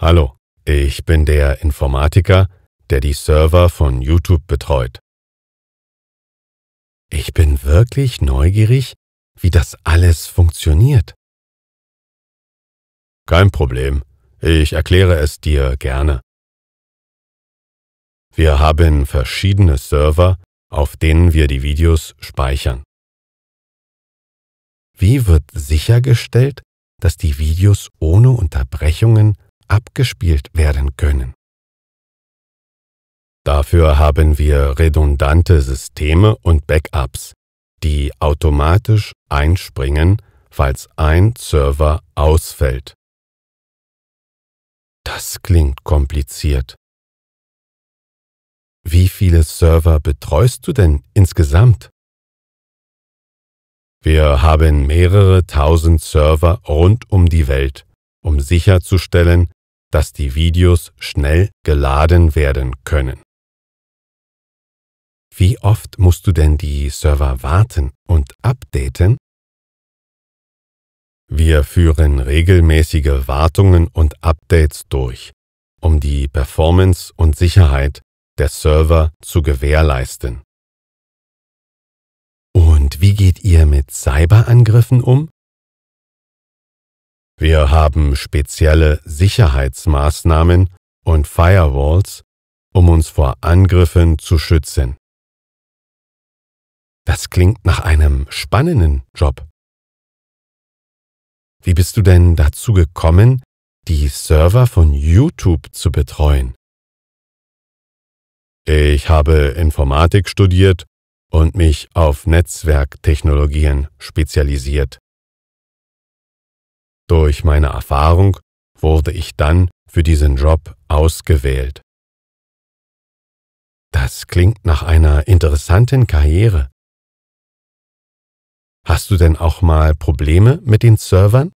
Hallo, ich bin der Informatiker, der die Server von YouTube betreut. Ich bin wirklich neugierig, wie das alles funktioniert. Kein Problem, ich erkläre es dir gerne. Wir haben verschiedene Server, auf denen wir die Videos speichern. Wie wird sichergestellt, dass die Videos ohne Unterbrechungen abgespielt werden können? Dafür haben wir redundante Systeme und Backups, die automatisch einspringen, falls ein Server ausfällt. Das klingt kompliziert. Wie viele Server betreust du denn insgesamt? Wir haben mehrere tausend Server rund um die Welt, um sicherzustellen, dass die Videos schnell geladen werden können. Wie oft musst du denn die Server warten und updaten? Wir führen regelmäßige Wartungen und Updates durch, um die Performance und Sicherheit der Server zu gewährleisten. Und wie geht ihr mit Cyberangriffen um? Wir haben spezielle Sicherheitsmaßnahmen und Firewalls, um uns vor Angriffen zu schützen. Das klingt nach einem spannenden Job. Wie bist du denn dazu gekommen, die Server von YouTube zu betreuen? Ich habe Informatik studiert und mich auf Netzwerktechnologien spezialisiert. Durch meine Erfahrung wurde ich dann für diesen Job ausgewählt. Das klingt nach einer interessanten Karriere. Hast du denn auch mal Probleme mit den Servern?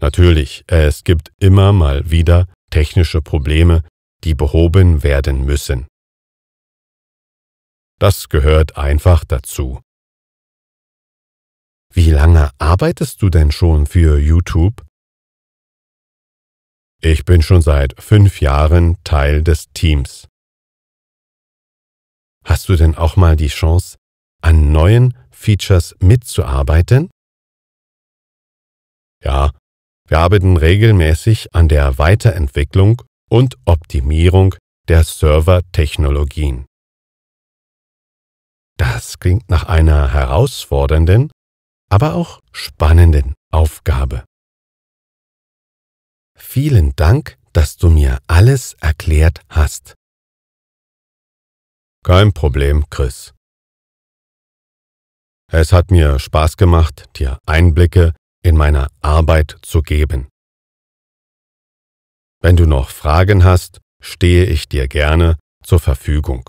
Natürlich, es gibt immer mal wieder technische Probleme, die behoben werden müssen. Das gehört einfach dazu. Wie lange arbeitest du denn schon für YouTube? Ich bin schon seit 5 Jahren Teil des Teams. Hast du denn auch mal die Chance, an neuen Features mitzuarbeiten? Ja, wir arbeiten regelmäßig an der Weiterentwicklung und Optimierung der Servertechnologien. Das klingt nach einer herausfordernden, aber auch spannenden Aufgabe. Vielen Dank, dass du mir alles erklärt hast. Kein Problem, Chris. Es hat mir Spaß gemacht, dir Einblicke in meine Arbeit zu geben. Wenn du noch Fragen hast, stehe ich dir gerne zur Verfügung.